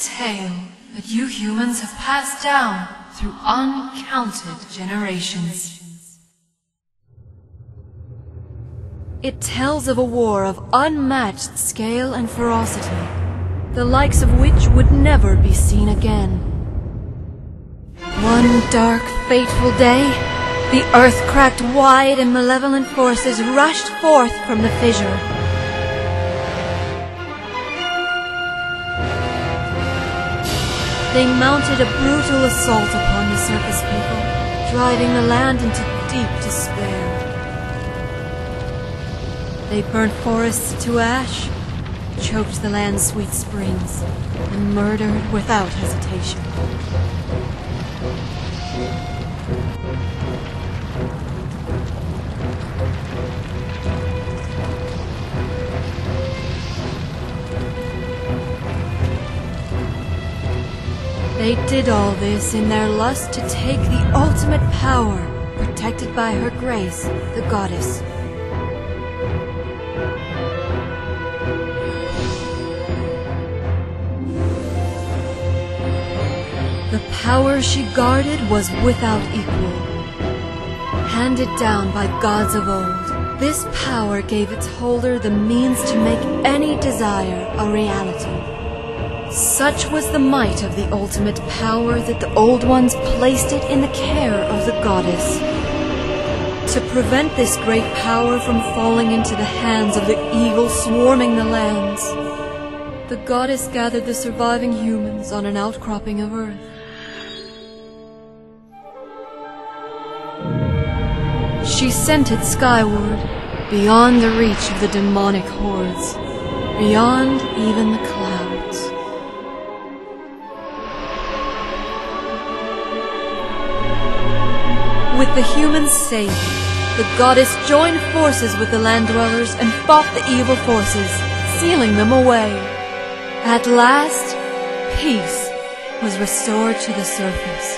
tale that you humans have passed down through uncounted generations. It tells of a war of unmatched scale and ferocity, the likes of which would never be seen again. One dark, fateful day, the earth cracked wide and malevolent forces rushed forth from the fissure. They mounted a brutal assault upon the surface people, driving the land into deep despair. They burnt forests to ash, choked the land's sweet springs, and murdered without hesitation. They did all this in their lust to take the ultimate power, protected by her grace, the goddess. The power she guarded was without equal. Handed down by gods of old, this power gave its holder the means to make any desire a reality. Such was the might of the ultimate power that the Old Ones placed it in the care of the goddess. To prevent this great power from falling into the hands of the evil swarming the lands, the goddess gathered the surviving humans on an outcropping of earth. She sent it skyward, beyond the reach of the demonic hordes, beyond even the clouds. With the humans safe, the goddess joined forces with the land dwellers and fought the evil forces, sealing them away. At last, peace was restored to the surface.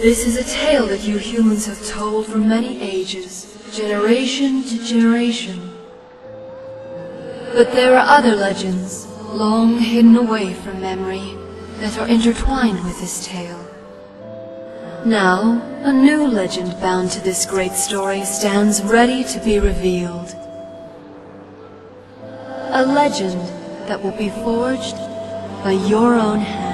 This is a tale that you humans have told for many ages, generation to generation. But there are other legends, long hidden away from memory, that are intertwined with this tale. Now, a new legend bound to this great story stands ready to be revealed. A legend that will be forged by your own hand.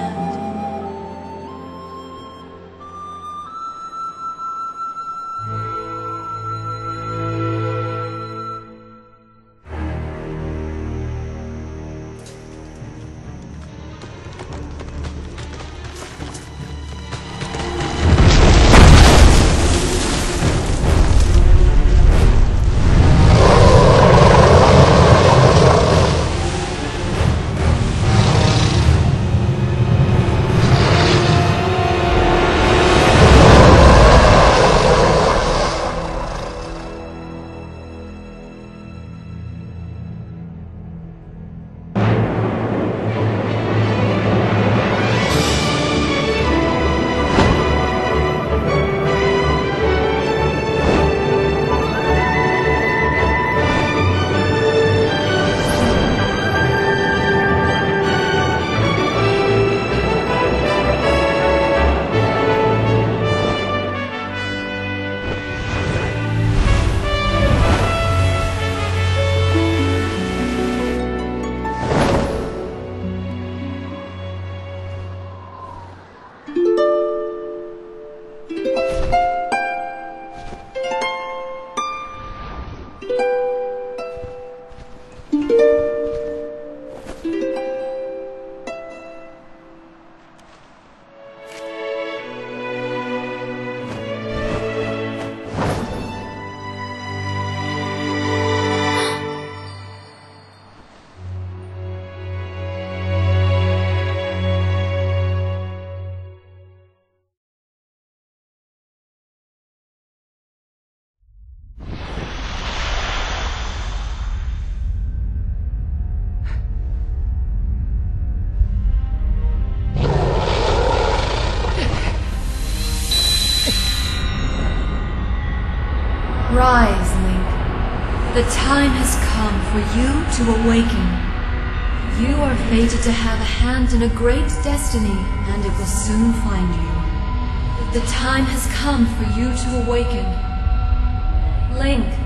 Rise, Link. The time has come for you to awaken. You are fated to have a hand in a great destiny, and it will soon find you. The time has come for you to awaken. Link.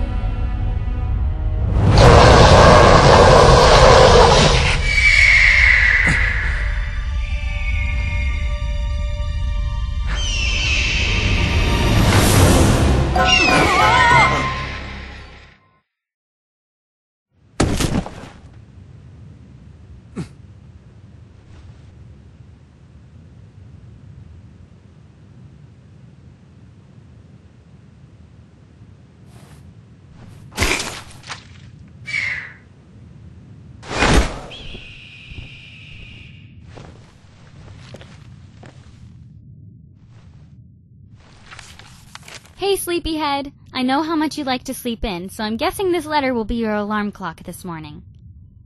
Hey, sleepyhead. I know how much you like to sleep in, so I'm guessing this letter will be your alarm clock this morning.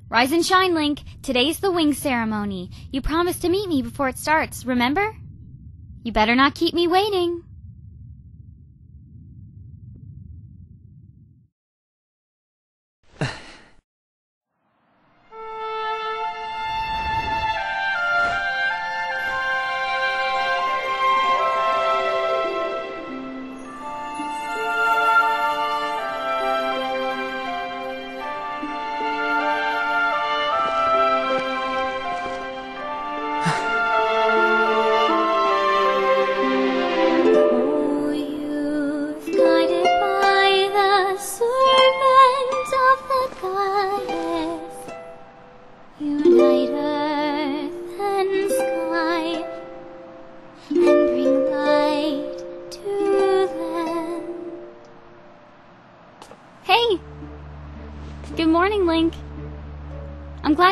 Rise and shine, Link. Today's the wing ceremony. You promised to meet me before it starts, remember? You better not keep me waiting.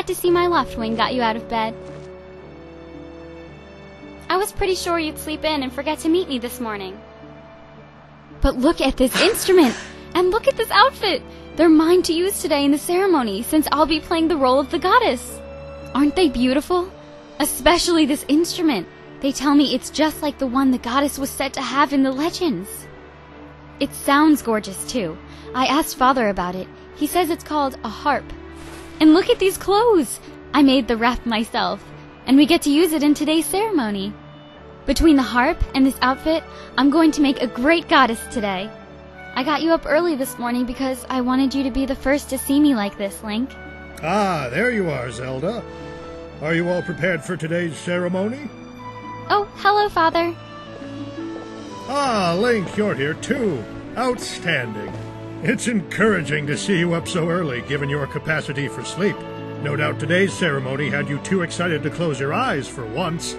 To see my Loftwing got you out of bed. I was pretty sure you'd sleep in and forget to meet me this morning. But look at this instrument! And look at this outfit! They're mine to use today in the ceremony, since I'll be playing the role of the goddess! Aren't they beautiful? Especially this instrument! They tell me it's just like the one the goddess was said to have in the legends. It sounds gorgeous, too. I asked Father about it. He says it's called a harp. And look at these clothes! I made the wrap myself, and we get to use it in today's ceremony. Between the harp and this outfit, I'm going to make a great goddess today. I got you up early this morning because I wanted you to be the first to see me like this, Link. Ah, there you are, Zelda. Are you all prepared for today's ceremony? Oh, hello, Father. Ah, Link, you're here too. Outstanding. It's encouraging to see you up so early, given your capacity for sleep. No doubt today's ceremony had you too excited to close your eyes for once.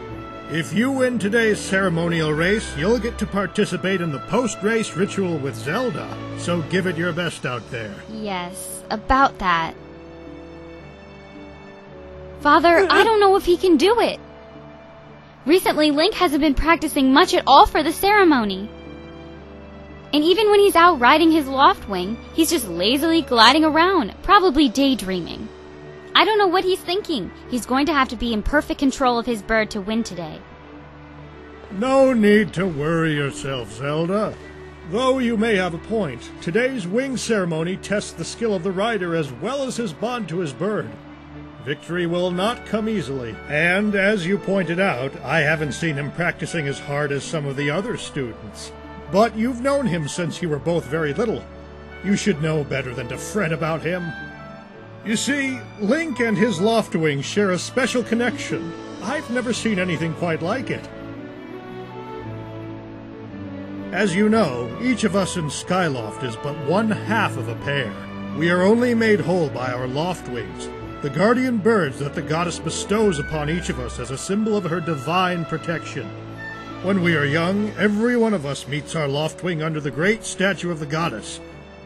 If you win today's ceremonial race, you'll get to participate in the post-race ritual with Zelda. So give it your best out there. Yes, about that. Father, I don't know if he can do it. Recently, Link hasn't been practicing much at all for the ceremony. And even when he's out riding his Loftwing, he's just lazily gliding around, probably daydreaming. I don't know what he's thinking. He's going to have to be in perfect control of his bird to win today. No need to worry yourself, Zelda. Though you may have a point, today's wing ceremony tests the skill of the rider as well as his bond to his bird. Victory will not come easily, and as you pointed out, I haven't seen him practicing as hard as some of the other students. But you've known him since you were both very little. You should know better than to fret about him. You see, Link and his Loftwing share a special connection. I've never seen anything quite like it. As you know, each of us in Skyloft is but one half of a pair. We are only made whole by our Loftwings, the guardian birds that the goddess bestows upon each of us as a symbol of her divine protection. When we are young, every one of us meets our Loftwing under the great statue of the goddess.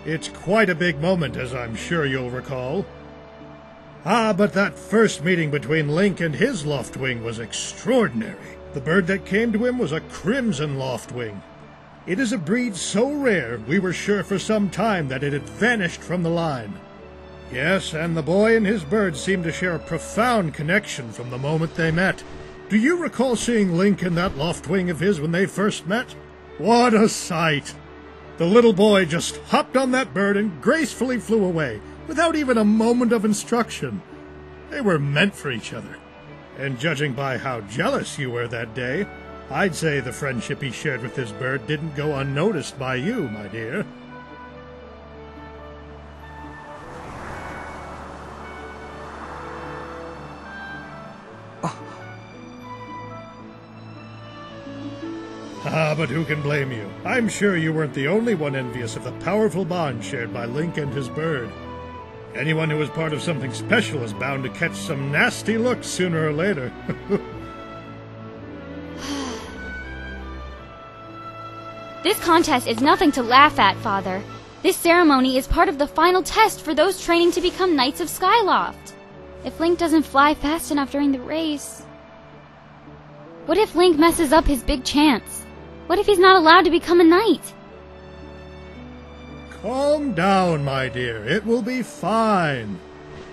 It's quite a big moment, as I'm sure you'll recall. Ah, but that first meeting between Link and his Loftwing was extraordinary. The bird that came to him was a Crimson Loftwing. It is a breed so rare, we were sure for some time that it had vanished from the line. Yes, and the boy and his bird seemed to share a profound connection from the moment they met. Do you recall seeing Link and that Loftwing of his when they first met? What a sight! The little boy just hopped on that bird and gracefully flew away, without even a moment of instruction. They were meant for each other. And judging by how jealous you were that day, I'd say the friendship he shared with this bird didn't go unnoticed by you, my dear. Ah, but who can blame you? I'm sure you weren't the only one envious of the powerful bond shared by Link and his bird. Anyone who is part of something special is bound to catch some nasty looks sooner or later. This contest is nothing to laugh at, Father. This ceremony is part of the final test for those training to become Knights of Skyloft. If Link doesn't fly fast enough during the race... What if Link messes up his big chance? What if he's not allowed to become a knight? Calm down, my dear. It will be fine.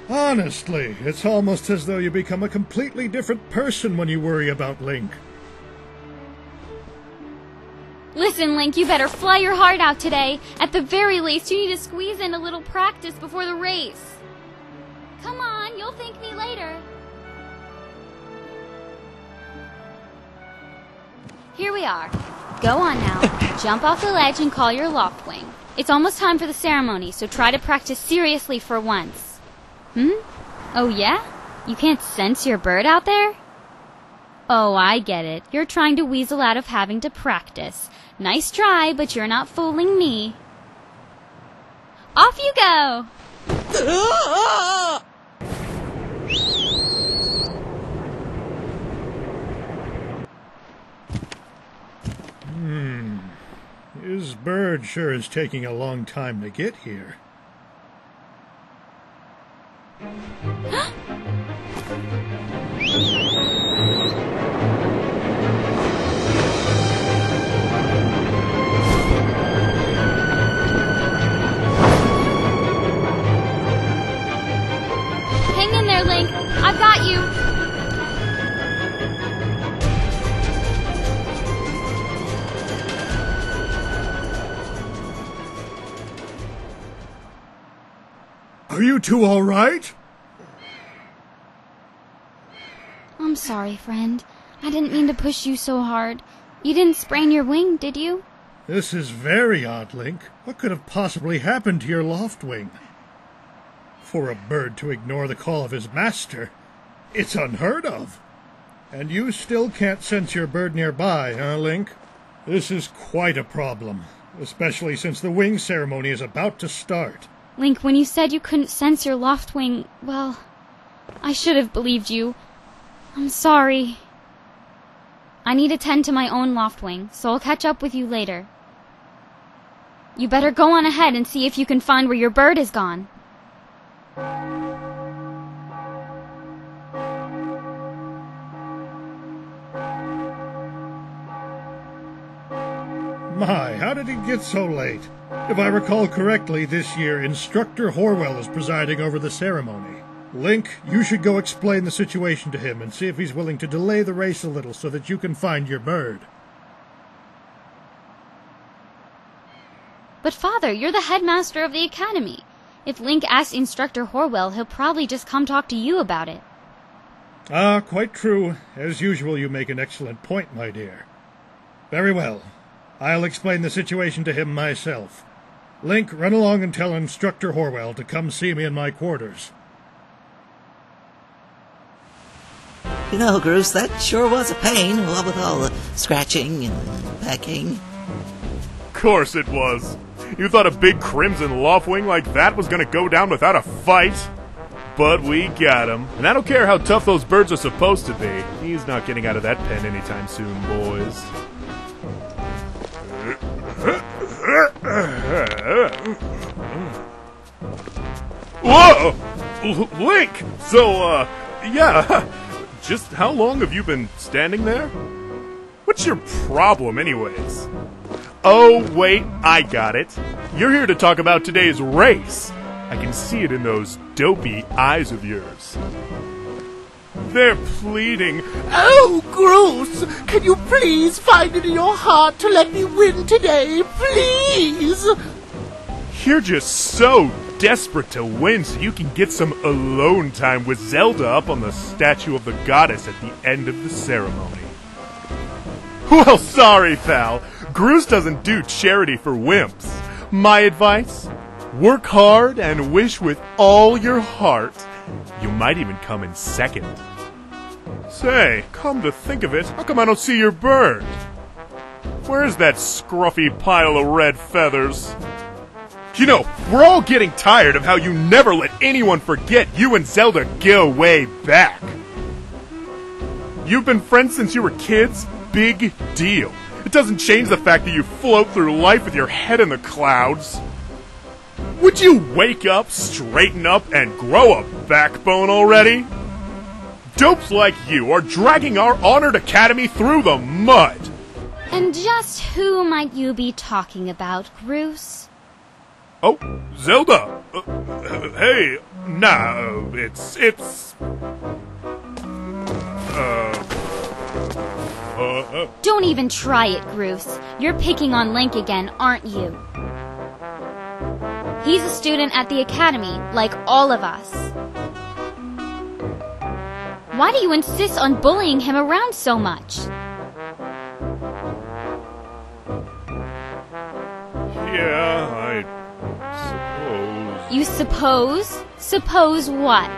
Honestly, it's almost as though you become a completely different person when you worry about Link. Listen, Link, you better fly your heart out today. At the very least, you need to squeeze in a little practice before the race. Come on, you'll thank me later. Here we are. Go on now. Jump off the ledge and call your Loftwing. It's almost time for the ceremony, so try to practice seriously for once. Oh yeah? You can't sense your bird out there? Oh, I get it. You're trying to weasel out of having to practice. Nice try, but you're not fooling me. Off you go! His bird sure is taking a long time to get here. I've got you! Are you two all right? I'm sorry, friend. I didn't mean to push you so hard. You didn't sprain your wing, did you? This is very odd, Link. What could have possibly happened to your loft wing? For a bird to ignore the call of his master, it's unheard of. And you still can't sense your bird nearby, huh, Link? This is quite a problem, especially since the wing ceremony is about to start. Link, when you said you couldn't sense your loft wing, well, I should have believed you. I'm sorry. I need to tend to my own loft wing, so I'll catch up with you later. You better go on ahead and see if you can find where your bird is gone. My, how did it get so late? If I recall correctly, this year Instructor Horwell is presiding over the ceremony. Link, you should go explain the situation to him and see if he's willing to delay the race a little so that you can find your bird. But Father, you're the headmaster of the academy. If Link asks Instructor Horwell, he'll probably just come talk to you about it. Ah, quite true. As usual, you make an excellent point, my dear. Very well. I'll explain the situation to him myself. Link, run along and tell Instructor Horwell to come see me in my quarters. You know, Groose, that sure was a pain, with all the scratching and pecking. Of course it was. You thought a big Crimson Loftwing like that was gonna go down without a fight? But we got him. And I don't care how tough those birds are supposed to be. He's not getting out of that pen anytime soon, boys. Whoa! Link! So, yeah. Just how long have you been standing there? What's your problem, anyways? Oh, wait, I got it. You're here to talk about today's race. I can see it in those dopey eyes of yours. They're pleading. Oh, Groose, can you please find it in your heart to let me win today, please? You're just so desperate to win so you can get some alone time with Zelda up on the statue of the goddess at the end of the ceremony. Well, sorry, pal. Groose doesn't do charity for wimps. My advice? Work hard and wish with all your heart. You might even come in second. Say, come to think of it, how come I don't see your bird? Where's that scruffy pile of red feathers? You know, we're all getting tired of how you never let anyone forget you and Zelda go way back. You've been friends since you were kids? Big deal. It doesn't change the fact that you float through life with your head in the clouds. Would you wake up, straighten up, and grow a backbone already? Dopes like you are dragging our honored academy through the mud. And just who might you be talking about, Groose? Oh, Zelda. Hey, no, Don't even try it, Groose. You're picking on Link again, aren't you? He's a student at the academy, like all of us. Why do you insist on bullying him around so much? Yeah, I suppose. You suppose? Suppose what?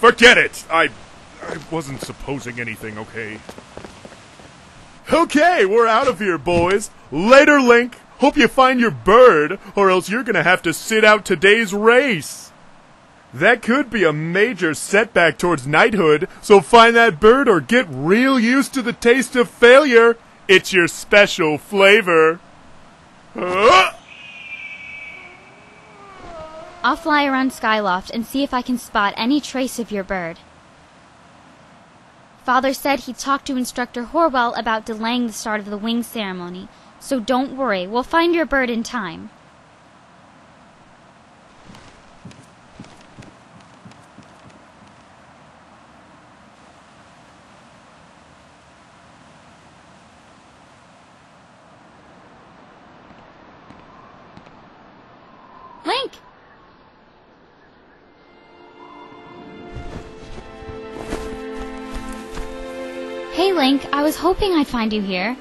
Forget it! I wasn't supposing anything, okay? Okay, we're out of here, boys. Later, Link. Hope you find your bird, or else you're gonna have to sit out today's race. That could be a major setback towards knighthood, so find that bird or get real used to the taste of failure. It's your special flavor. I'll fly around Skyloft and see if I can spot any trace of your bird. Father said he talked to Instructor Horwell about delaying the start of the wing ceremony, so don't worry, we'll find your bird in time. Link! Hey Link, I was hoping I'd find you here.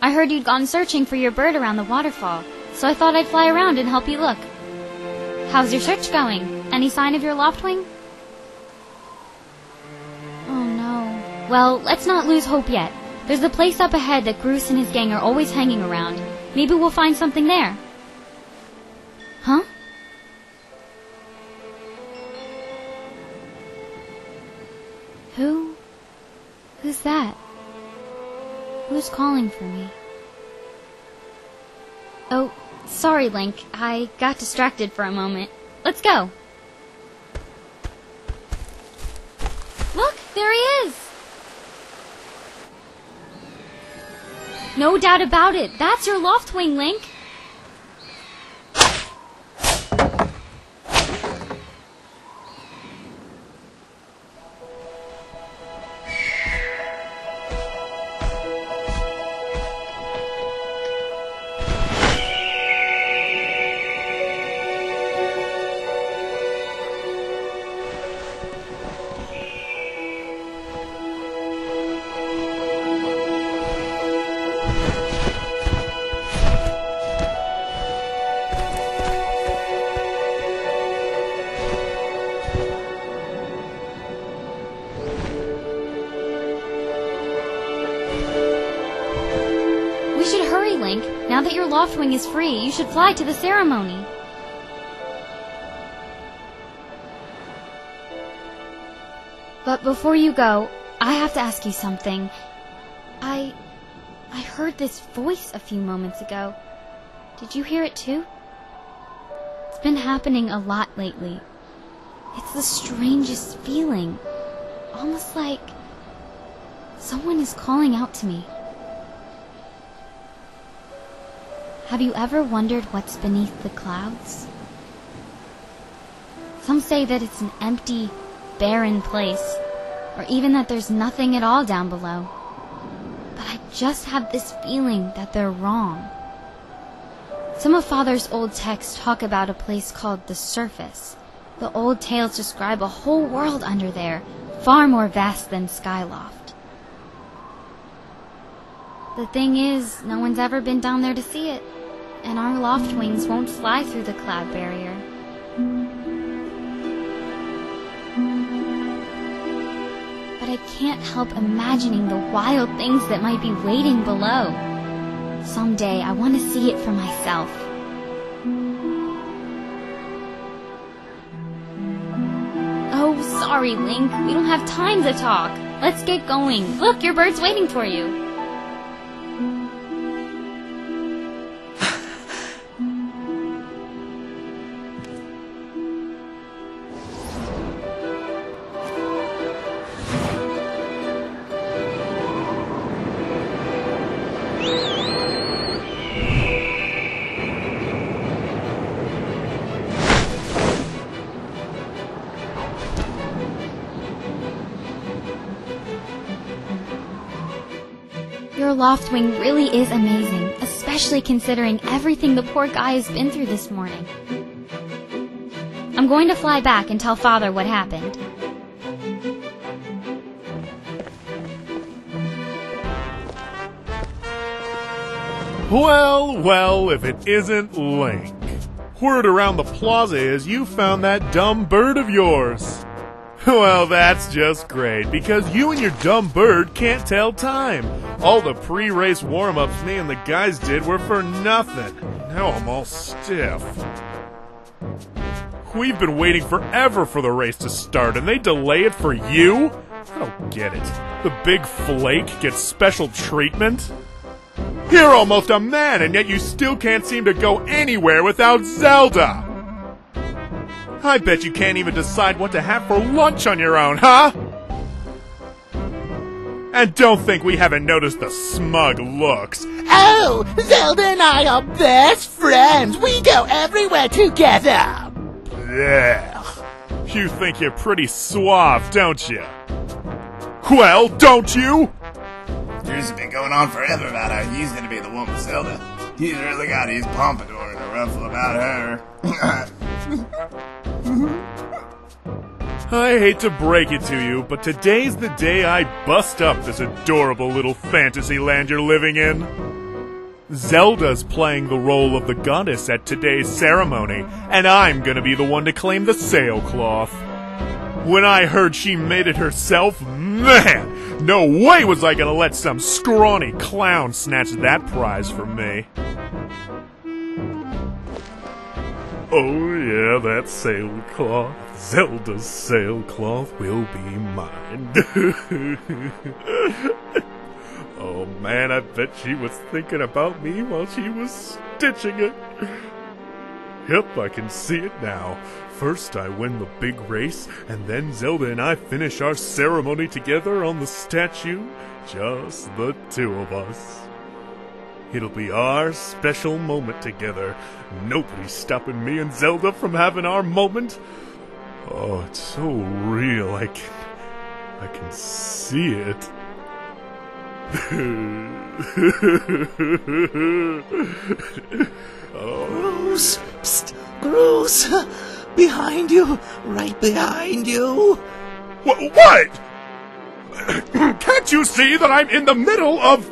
I heard you'd gone searching for your bird around the waterfall, so I thought I'd fly around and help you look. How's your search going? Any sign of your Loftwing? Oh no. Well, let's not lose hope yet. There's a place up ahead that Groose and his gang are always hanging around. Maybe we'll find something there. Huh? Who? Who's that? Who's calling for me? Oh, sorry, Link. I got distracted for a moment. Let's go! Look! There he is! No doubt about it! That's your Loftwing, Link! Now that your Loftwing is free, you should fly to the ceremony. But before you go, I have to ask you something. I heard this voice a few moments ago. Did you hear it too? It's been happening a lot lately. It's the strangest feeling. Almost like Someone is calling out to me. Have you ever wondered what's beneath the clouds? Some say that it's an empty, barren place, or even that there's nothing at all down below. But I just have this feeling that they're wrong. Some of Father's old texts talk about a place called the surface. The old tales describe a whole world under there, far more vast than Skyloft. The thing is, no one's ever been down there to see it, and our loft wings won't fly through the cloud barrier. But I can't help imagining the wild things that might be waiting below. Someday, I want to see it for myself. Oh, sorry, Link. We don't have time to talk. Let's get going. Look, your bird's waiting for you. Loftwing really is amazing, especially considering everything the poor guy has been through this morning. I'm going to fly back and tell Father what happened. Well, well, if it isn't Link. Word around the plaza is you found that dumb bird of yours. Well, that's just great, because you and your dumb bird can't tell time. All the pre-race warm-ups me and the guys did were for nothing. Now I'm all stiff. We've been waiting forever for the race to start, and they delay it for you? I don't get it. The big flake gets special treatment? You're almost a man, and yet you still can't seem to go anywhere without Zelda! I bet you can't even decide what to have for lunch on your own, huh? And don't think we haven't noticed the smug looks. Oh, Zelda and I are best friends. We go everywhere together. Ugh. You think you're pretty suave, don't you? Well, don't you? This has been going on forever about how he's gonna be the one with Zelda. He's really got his pompadour in a ruffle about her. I hate to break it to you, but today's the day I bust up this adorable little fantasy land you're living in. Zelda's playing the role of the goddess at today's ceremony, and I'm gonna be the one to claim the sailcloth. When I heard she made it herself, man, no way was I gonna let some scrawny clown snatch that prize from me. Oh yeah, that sailcloth, Zelda's sailcloth will be mine. Oh man, I bet she was thinking about me while she was stitching it. Yep, I can see it now. First I win the big race, and then Zelda and I finish our ceremony together on the statue. Just the two of us. It'll be our special moment together. Nobody's stopping me and Zelda from having our moment. Oh, it's so real. I can see it. Oh. Groose! Psst! Groose! Behind you! Right behind you! What? Can't you see that I'm in the middle of...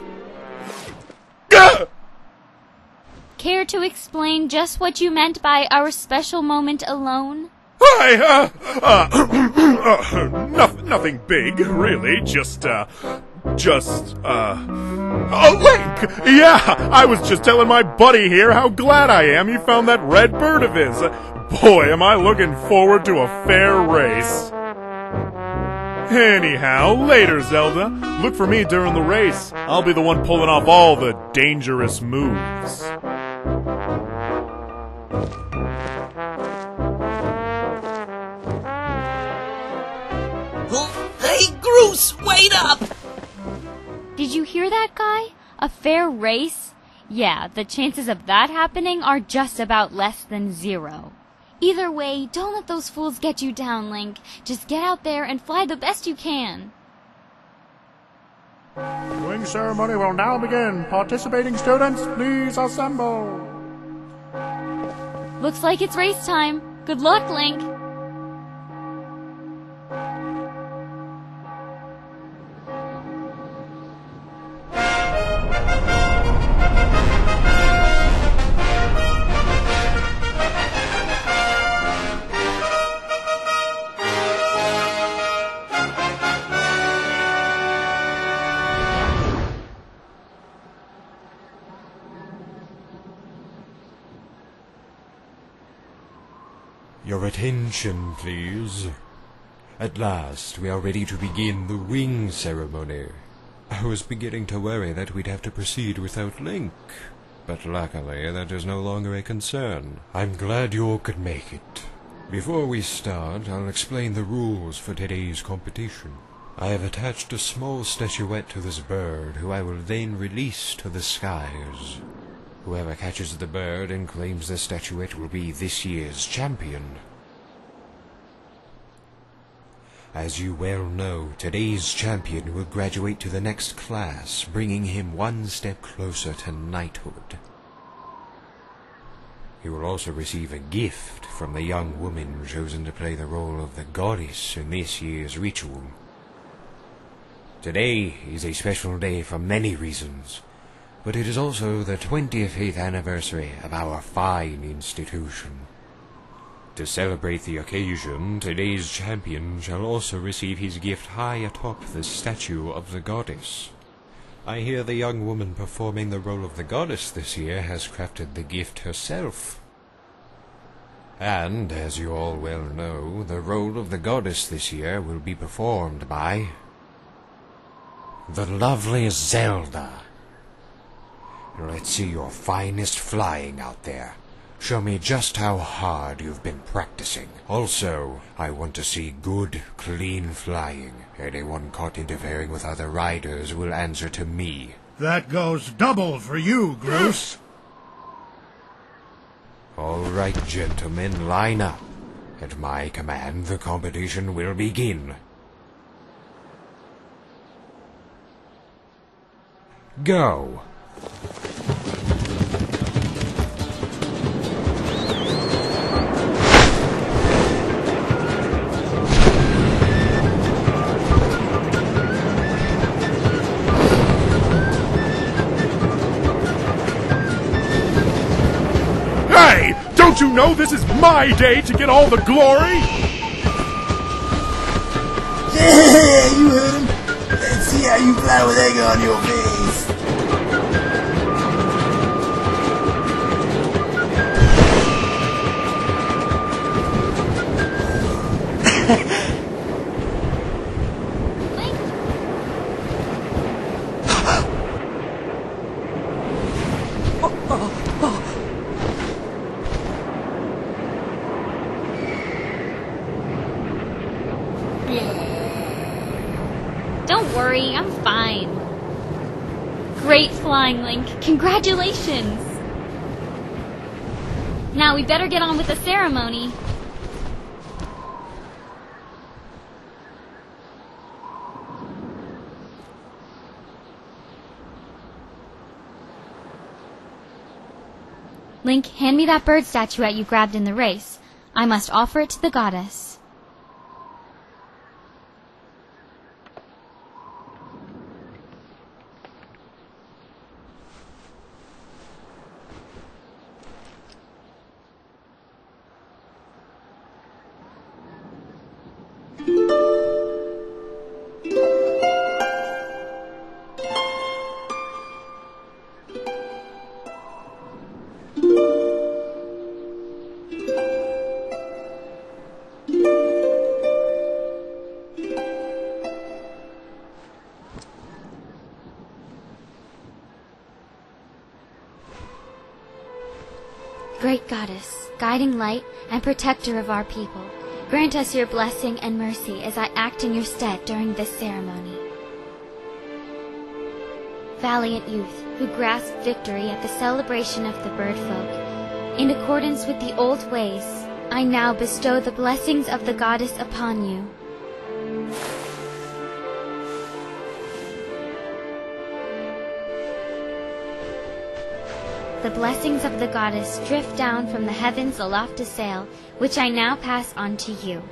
Care to explain just what you meant by our special moment alone? Nothing big, really, Link! Yeah, I was just telling my buddy here how glad I am he found that red bird of his. Boy, am I looking forward to a fair race. Anyhow, later, Zelda. Look for me during the race. I'll be the one pulling off all the dangerous moves. Hey, Groose, wait up! Did you hear that guy? A fair race? Yeah, the chances of that happening are just about less than 0. Either way, don't let those fools get you down, Link. Just get out there and fly the best you can. The wing ceremony will now begin. Participating students, please assemble. Looks like it's race time. Good luck, Link. Your attention, please. At last, we are ready to begin the wing ceremony. I was beginning to worry that we'd have to proceed without Link, but luckily that is no longer a concern. I'm glad you all could make it. Before we start, I'll explain the rules for today's competition. I have attached a small statuette to this bird, who I will then release to the skies. Whoever catches the bird and claims the statuette will be this year's champion. As you well know, today's champion will graduate to the next class, bringing him one step closer to knighthood. He will also receive a gift from the young woman chosen to play the role of the goddess in this year's ritual. Today is a special day for many reasons. But it is also the 25th anniversary of our fine institution. To celebrate the occasion, today's champion shall also receive his gift high atop the statue of the goddess. I hear the young woman performing the role of the goddess this year has crafted the gift herself. And, as you all well know, the role of the goddess this year will be performed by the lovely Zelda. Let's see your finest flying out there. Show me just how hard you've been practicing. Also, I want to see good, clean flying. Anyone caught interfering with other riders will answer to me. That goes double for you, Groose. All right, gentlemen, line up. At my command, the competition will begin. Go! Hey! Don't you know this is my day to get all the glory? Yeah, you heard him. Let's see how you fly with egg on your face. Link, congratulations! Now we better get on with the ceremony. Link, hand me that bird statuette you grabbed in the race. I must offer it to the goddess. Great Goddess, guiding light and protector of our people, grant us your blessing and mercy as I act in your stead during this ceremony. valiant youth who grasped victory at the celebration of the bird folk. In accordance with the old ways, I now bestow the blessings of the goddess upon you. The blessings of the goddess drift down from the heavens aloft to sail, which I now pass on to you.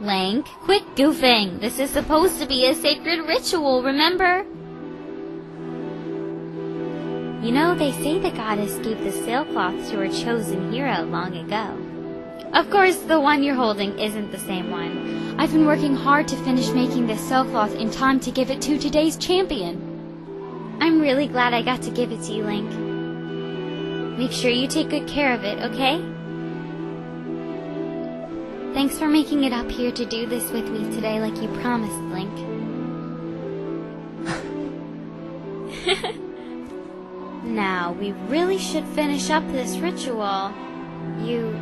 Link, quit goofing. This is supposed to be a sacred ritual, remember? You know, they say the goddess gave the sailcloth to her chosen hero long ago. Of course, the one you're holding isn't the same one. I've been working hard to finish making this sailcloth in time to give it to today's champion. I'm really glad I got to give it to you, Link. Make sure you take good care of it, okay? Thanks for making it up here to do this with me today like you promised, Link. Now, we really should finish up this ritual. You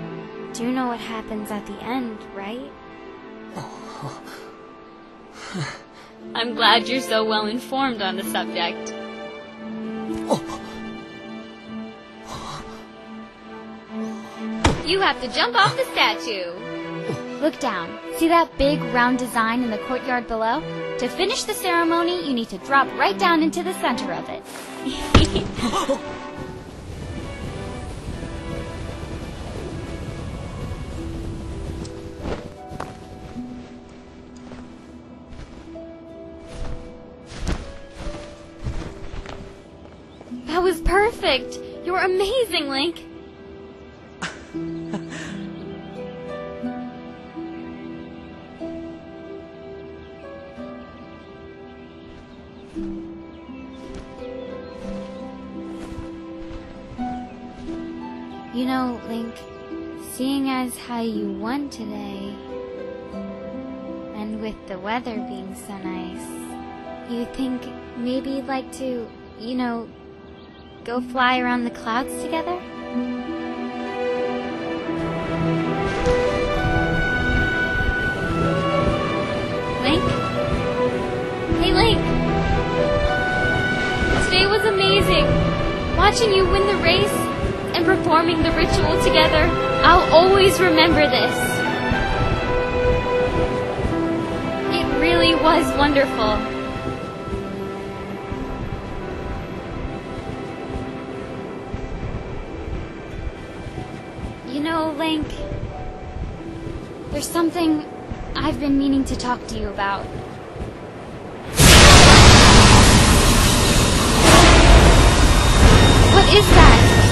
do know what happens at the end, right? Oh. I'm glad you're so well informed on the subject. Oh. You have to jump off the statue. Look down. See that big, round design in the courtyard below? To finish the ceremony, you need to drop right down into the center of it. That was perfect! You were amazing, Link! You know, Link, seeing as how you won today, and with the weather being so nice, you think maybe you'd like to, you know, go fly around the clouds together? Link? Hey, Link! Today was amazing! Watching you win the race and performing the ritual together, I'll always remember this. It really was wonderful. You know, Link, there's something I've been meaning to talk to you about. What is that?